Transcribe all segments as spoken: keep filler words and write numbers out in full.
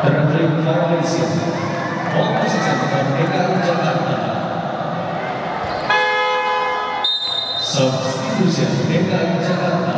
Berhubung Malaysia, fokus kepada D K I Jakarta. Substitusi D K I Jakarta.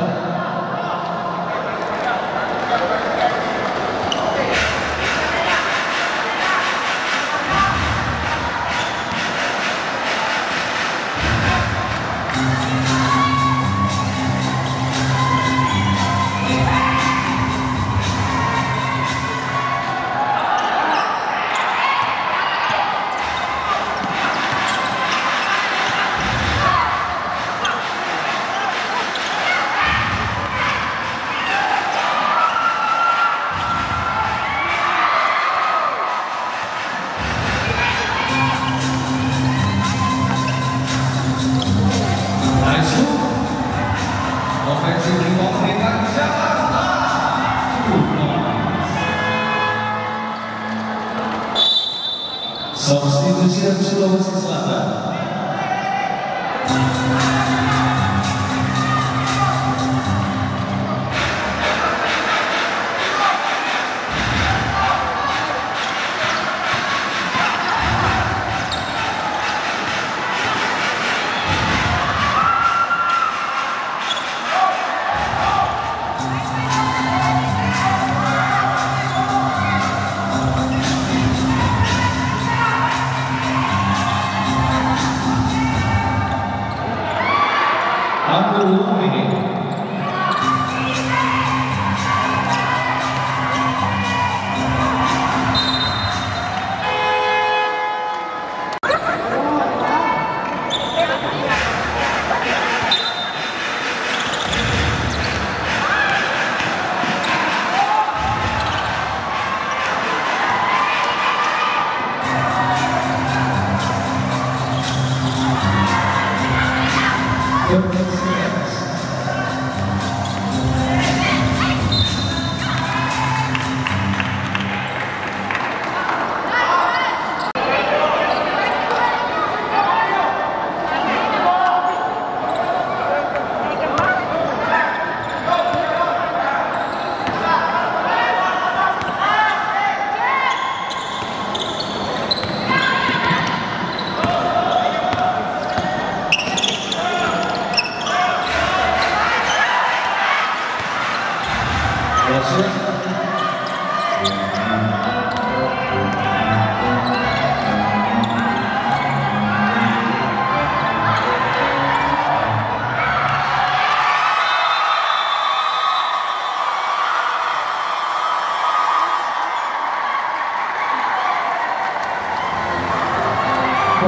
Substitusi dari Sulawesi Selatan.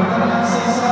Terima kasih.